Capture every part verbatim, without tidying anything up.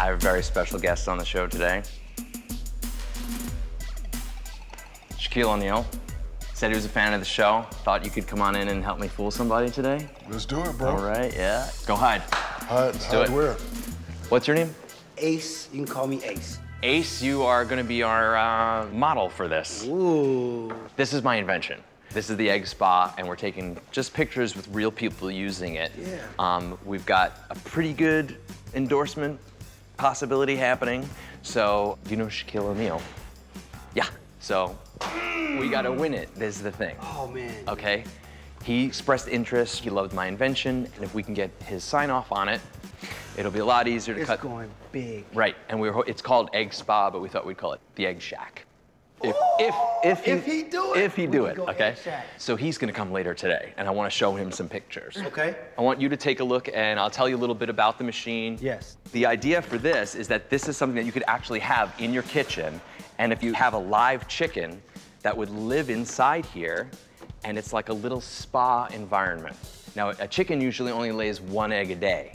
I have a very special guest on the show today. Shaquille O'Neal said he was a fan of the show. Thought you could come on in and help me fool somebody today. Let's do it, bro. All right, yeah. Go hide. Hide, Let's hide do it. Where? What's your name? Ace. You can call me Ace. Ace, you are going to be our uh, model for this. Ooh. This is my invention. This is the Egg Spa, and we're taking just pictures with real people using it. Yeah. Um, we've got a pretty good endorsement possibility happening. So, do you know Shaquille O'Neal? Yeah. So, we gotta win it. This is the thing. Oh, man. Okay? He expressed interest. He loved my invention. And if we can get his sign-off on it, it'll be a lot easier to it's cut. It's going big. Right. And we were, it's called Egg Spa, but we thought we'd call it the Egg Shack. If, if, if, he, if he do it, if he do it, okay? So he's gonna come later today, and I wanna show him some pictures. Okay. I want you to take a look, and I'll tell you a little bit about the machine. Yes. The idea for this is that this is something that you could actually have in your kitchen, and if you have a live chicken that would live inside here, and it's like a little spa environment. Now, a chicken usually only lays one egg a day.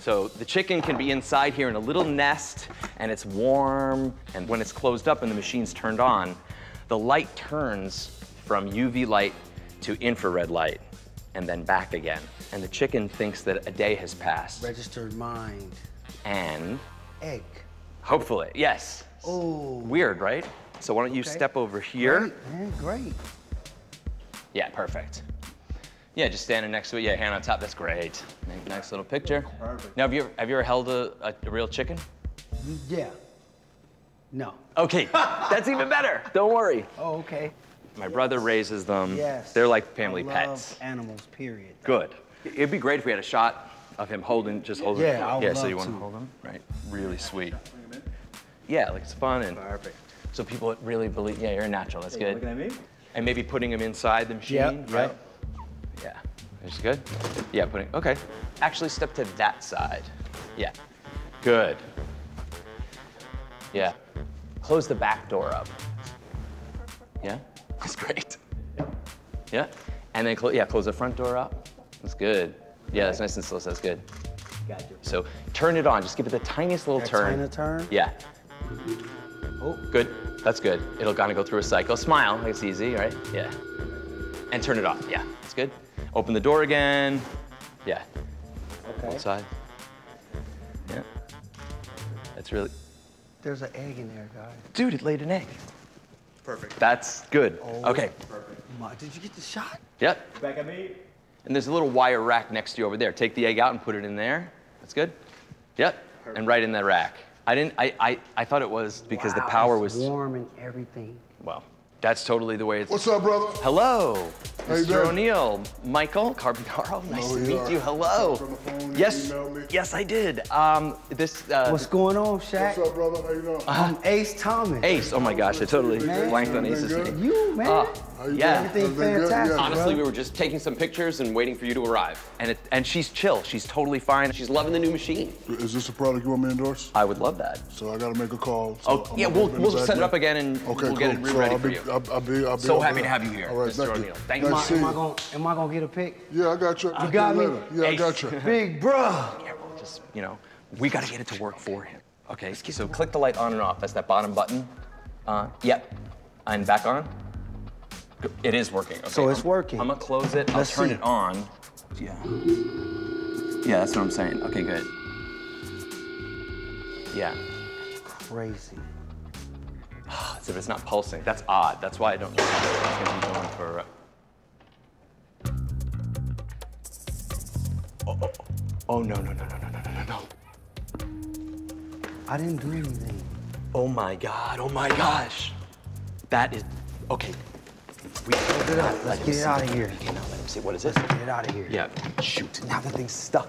So the chicken can be inside here in a little nest, and it's warm, and when it's closed up and the machine's turned on, the light turns from U V light to infrared light, and then back again. And the chicken thinks that a day has passed. Registered mind. And? Egg. Hopefully, yes. Oh. Weird, right? So why don't you okay. step over here. Great, man, great. Yeah, perfect. Yeah, just standing next to it. Yeah, hand on top. That's great. Nice little picture. Perfect. Now, have you ever, have you ever held a, a, a real chicken? Yeah. No. Okay, that's even better. Don't worry. Oh, okay. My yes. brother raises them. Yes. They're like family I love pets. Animals. Period. Though. Good. It'd be great if we had a shot of him holding, just holding. Yeah, yeah. I would yeah, love so you want to hold them? Right. Really sweet. Yeah, like it's fun and. Perfect. So people really believe. Yeah, you're a natural. That's hey, good. Looking at me. And maybe putting them inside the machine. Yep, right. Yep. Yeah, is good? Yeah, putting, okay. Actually step to that side. Yeah, good. Yeah, close the back door up. Yeah, that's great. Yeah, and then, clo yeah, close the front door up. That's good. Yeah, that's nice and slow, so that's good. So turn it on, just give it the tiniest little that turn. Tiny turn? Yeah. Oh. Good, that's good. It'll kind of go through a cycle. Smile, like it's easy, right? Yeah. And turn it off, yeah, that's good. Open the door again. Yeah. Okay. One side. Yeah. That's really. There's an egg in there, guys. Dude, it laid an egg. Perfect. That's good. Oh, okay. Perfect. My, did you get the shot? Yep. Back at me. And there's a little wire rack next to you over there. Take the egg out and put it in there. That's good. Yep. Perfect. And right in that rack. I didn't. I. I. I thought it was because wow, the power was warm and everything. Well. That's totally the way it's. What's up, brother? Hello, Mister O'Neal, Michael Carbonaro. Nice oh, to meet are. you. Hello. From the phone, yes, you yes, I did. Um, this. Uh, What's going on, Shaq? What's up, brother? How you doing? Uh, I'm Ace Thomas. Ace. Oh my gosh, I totally man. blanked on Ace's name. You man. Uh, How you yeah. Everything fantastic. Honestly, we were just taking some pictures and waiting for you to arrive. And it, and she's chill. She's totally fine. She's loving the new machine. Is this a product you want me to endorse? I would love that. So I gotta make a call. So oh yeah, we'll we'll set it up again and okay, we'll cool. get it re-ready so for you. I'll be, I'll be, I'll be so happy there. to have you here, right, Mister O'Neal. Thank you. Nice am, I, am, I gonna, am I gonna get a pic? Yeah, I got you. You got me? Yeah, Ace. I got you. Big bro. Yeah, well, just, you know, we gotta get it to work for him. Okay, so click the light on and off. That's that bottom button. Uh, yep, and back on. It is working, okay. So it's I'm, working. I'm gonna close it, Let's I'll turn see. it on. Yeah. Yeah, that's what I'm saying. Okay, good. Yeah. Crazy. So if it's not pulsing, that's odd. That's why I don't know if it's going to be going for a... Oh, oh, oh, no, no, no, no, no, no, no, no. I didn't do anything. Oh, my God. Oh, my gosh. That is... Okay. We can't get out. Let's get it out of here. You cannot let him see. What is this? Let's get it out of here. Yeah. Shoot. Now the thing's stuck.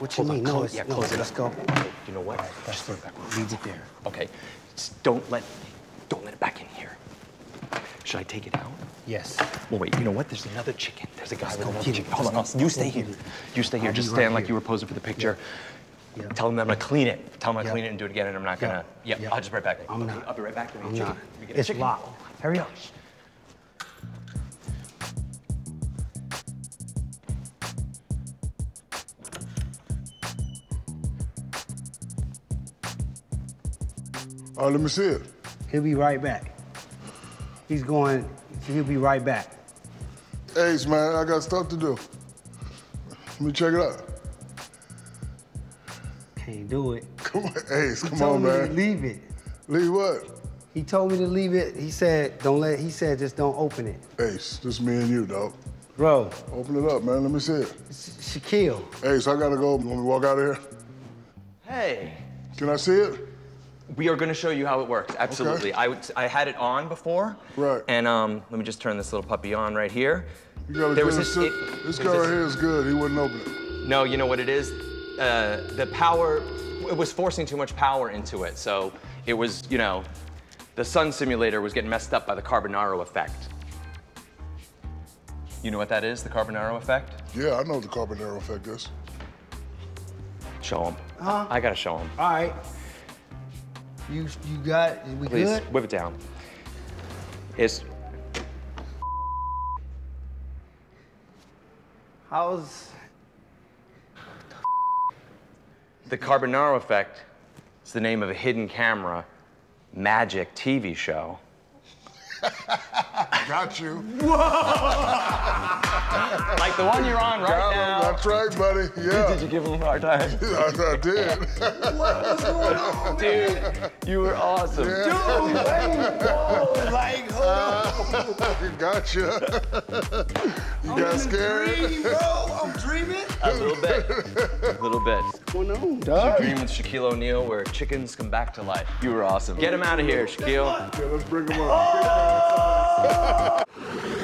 What you Hold mean? On, no, it's, yeah, no, close it. Let's go. Okay, you know what? All right, just put it back. Leave it there. Okay. Just don't let, don't let it back in here. Should I take it out? Yes. Well, wait. You know what? There's another chicken. There's a guy Let's with another chicken. It. Hold Let's on. You stay here. You stay here. I'll just stand right like here. you were posing for the picture. Yeah. Yeah. Tell him that I'm gonna clean it. Tell him yeah. I clean it and do it again, and I'm not yeah. gonna. Yeah. yeah. I'll just be right back. I'm okay. not. I'll be right back. I'm not. We get it's locked. Hurry up. All right, let me see it. He'll be right back. He's going, he'll be right back. Ace, man, I got stuff to do. Let me check it out. Can't do it. Come on, Ace, come on, man. He told me to leave it. Leave what? He told me to leave it. He said, don't let, he said, just don't open it. Ace, just me and you, dog. Bro. Open it up, man, let me see it. It's Shaquille. Ace, I gotta go, let me walk out of here. Hey. Can I see it? We are going to show you how it works, absolutely. Okay. I, I had it on before, right? And um, let me just turn this little puppy on right here. You gotta there was this, it, this guy right here is good. He wouldn't open it. No, you know what it is? Uh, the power, it was forcing too much power into it. So it was, you know, the sun simulator was getting messed up by the Carbonaro effect. You know what that is, the Carbonaro effect? Yeah, I know what the Carbonaro effect is. Show him. Huh? I got to show him. All right. You, you got, we Please, good? Please, whip it down. It's... How's... The Carbonaro Effect is the name of a hidden camera magic T V show. Got you. Whoa! Like the one you're on right Got now. Him. That's right, buddy. Yeah. Did you give him a hard time? I did. What was going on, dude? You were awesome. Yeah. Dude, like, whoa, like, oh. Uh, gotcha. You I'm got scared? Dream, bro. I'm dreaming. A little bit. A little bit. What's going on, dog? You dream with Shaquille O'Neal where chickens come back to life. You were awesome. Get him out of here, Shaquille. Yeah, let's bring him up. Oh!